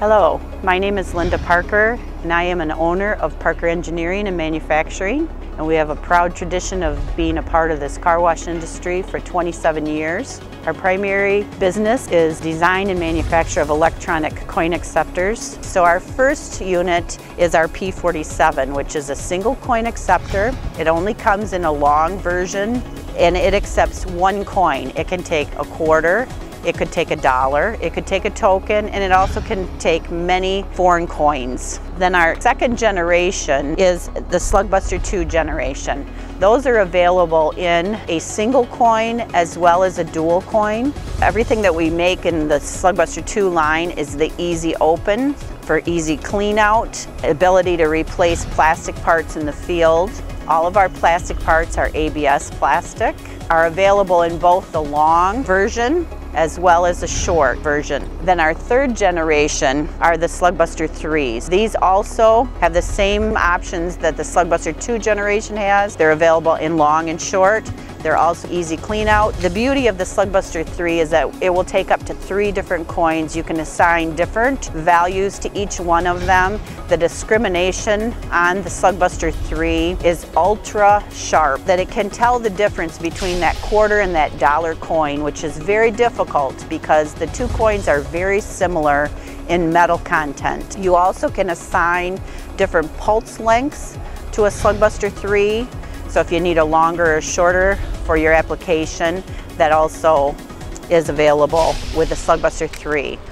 Hello, my name is Linda Parker and I am an owner of Parker Engineering and Manufacturing, and we have a proud tradition of being a part of this car wash industry for 27 years. Our primary business is design and manufacture of electronic coin acceptors. So our first unit is our P47, which is a single coin acceptor. It only comes in a long version and it accepts one coin. It can take a quarter, it could take $1, it could take a token, and it also can take many foreign coins. Then our second generation is the Slugbuster 2 generation. Those are available in a single coin as well as a dual coin. Everything that we make in the Slugbuster 2 line is the easy open for easy clean out, ability to replace plastic parts in the field. All of our plastic parts are ABS plastic, are available in both the long version as well as a short version. Then our third generation are the Slugbuster 3s. These also have the same options that the Slugbuster 2 generation has. They're available in long and short. They're also easy clean out. The beauty of the Slugbuster 3 is that it will take up to 3 different coins. You can assign different values to each one of them. The discrimination on the Slugbuster 3 is ultra sharp, that it can tell the difference between that quarter and that dollar coin, which is very difficult because the two coins are very similar in metal content. You also can assign different pulse lengths to a Slugbuster 3. So if you need a longer or shorter for your application, that also is available with the Slugbuster 3.